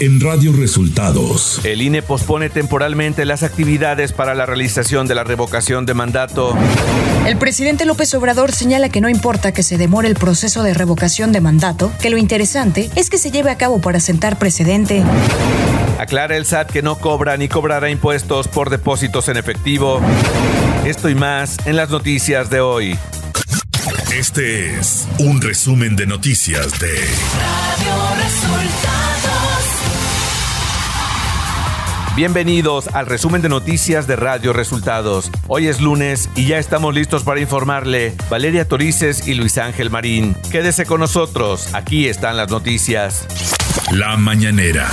en Radio Resultados. El INE pospone temporalmente las actividades para la realización de la revocación de mandato. El presidente López Obrador señala que no importa que se demore el proceso de revocación de mandato, que lo interesante es que se lleve a cabo para sentar precedente. Aclara el SAT que no cobra ni cobrará impuestos por depósitos en efectivo. Esto y más en las noticias de hoy. Este es un resumen de noticias de Radio Resultados. Bienvenidos al resumen de noticias de Radio Resultados. Hoy es lunes y ya estamos listos para informarle Valeria Torices y Luis Ángel Marín. Quédese con nosotros, aquí están las noticias. La mañanera.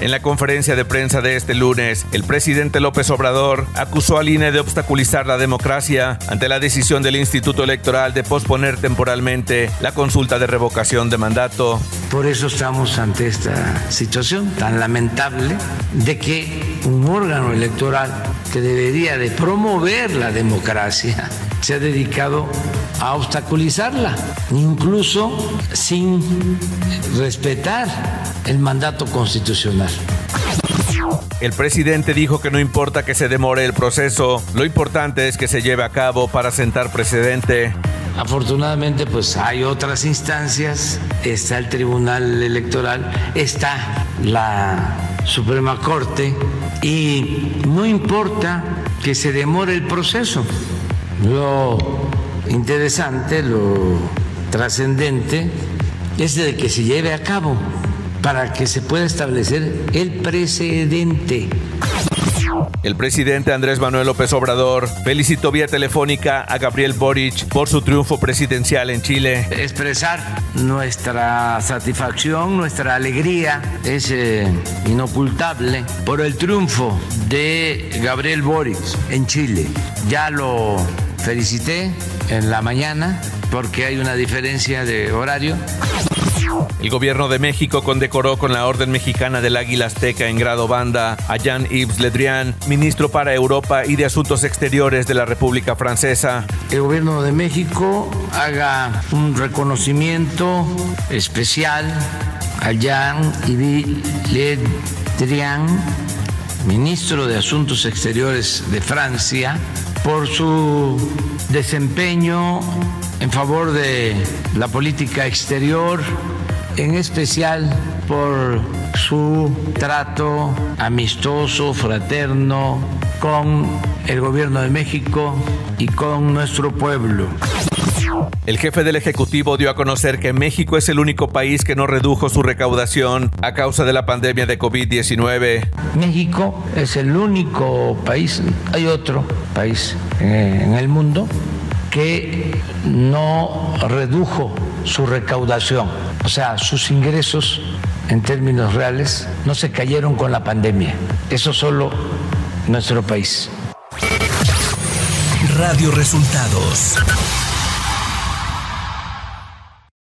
En la conferencia de prensa de este lunes, el presidente López Obrador acusó al INE de obstaculizar la democracia ante la decisión del Instituto Electoral de posponer temporalmente la consulta de revocación de mandato. Por eso estamos ante esta situación tan lamentable de que un órgano electoral que debería de promover la democracia se ha dedicado a obstaculizarla, incluso sin respetar el mandato constitucional. El presidente dijo que no importa que se demore el proceso, lo importante es que se lleve a cabo para sentar precedente. Afortunadamente, pues hay otras instancias, está el Tribunal Electoral, está la Suprema Corte, y no importa que se demore el proceso. Lo interesante, lo trascendente, es de que se lleve a cabo para que se pueda establecer el precedente. El presidente Andrés Manuel López Obrador felicitó vía telefónica a Gabriel Boric por su triunfo presidencial en Chile. Expresar nuestra satisfacción, nuestra alegría es inocultable por el triunfo de Gabriel Boric en Chile. Ya lo felicité en la mañana porque hay una diferencia de horario. El gobierno de México condecoró con la Orden Mexicana del Águila Azteca en grado banda a Jean-Yves Ledrier, ministro para Europa y de Asuntos Exteriores de la República Francesa. El gobierno de México haga un reconocimiento especial a Jean-Yves Ledrier, ministro de Asuntos Exteriores de Francia, por su desempeño en favor de la política exterior, en especial por su trato amistoso, fraterno con el gobierno de México y con nuestro pueblo. El jefe del Ejecutivo dio a conocer que México es el único país que no redujo su recaudación a causa de la pandemia de COVID-19. México es el único país, hay otro país en el mundo que no redujo su recaudación, o sea, sus ingresos en términos reales no se cayeron con la pandemia. Eso solo nuestro país. Radio Resultados.